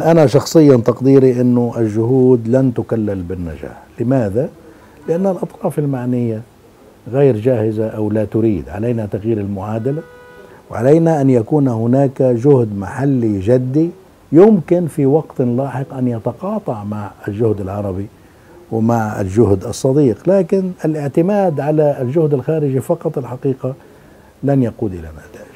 أنا شخصيا تقديري أنه الجهود لن تكلل بالنجاح. لماذا؟ لأن الأطراف المعنية غير جاهزة أو لا تريد. علينا تغيير المعادلة، وعلينا أن يكون هناك جهد محلي جدي يمكن في وقت لاحق أن يتقاطع مع الجهد العربي ومع الجهد الصديق، لكن الاعتماد على الجهد الخارجي فقط الحقيقة لن يقود إلى نتائج.